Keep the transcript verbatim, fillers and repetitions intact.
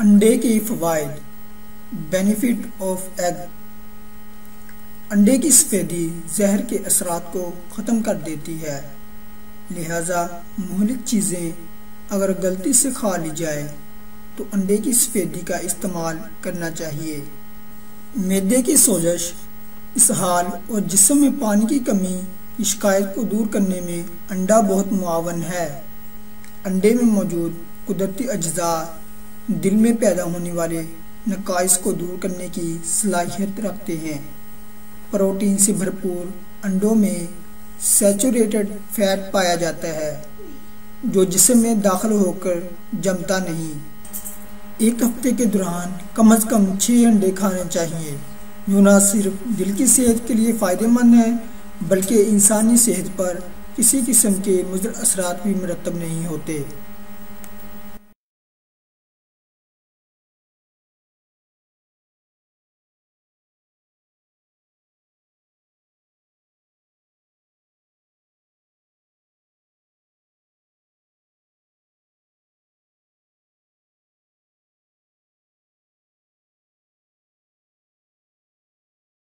अंडे की फवाइद, benefit of egg. अंडे की सफ़ेदी जहर के असरात को ख़त्म कर देती है, लिहाजा मुहलिक चीज़ें अगर गलती से खा ली जाए तो अंडे की सफ़ेदी का इस्तेमाल करना चाहिए। मैदे की सोजश, इसहाल और जिस्म में पानी की कमी की शिकायत को दूर करने में अंडा बहुत मुआवन है। अंडे में मौजूद कुदरती अज्जा दिल में पैदा होने वाले नकाइस को दूर करने की सलाहियत रखते हैं। प्रोटीन से भरपूर अंडों में सैचुरेटेड फैट पाया जाता है जो जिस्म में दाखिल होकर जमता नहीं। एक हफ्ते के दौरान कम अज़ कम छः अंडे खाने चाहिए, जो न सिर्फ दिल की सेहत के लिए फ़ायदेमंद है बल्कि इंसानी सेहत पर किसी किस्म के मुज़र असरात भी मुरतब नहीं होते।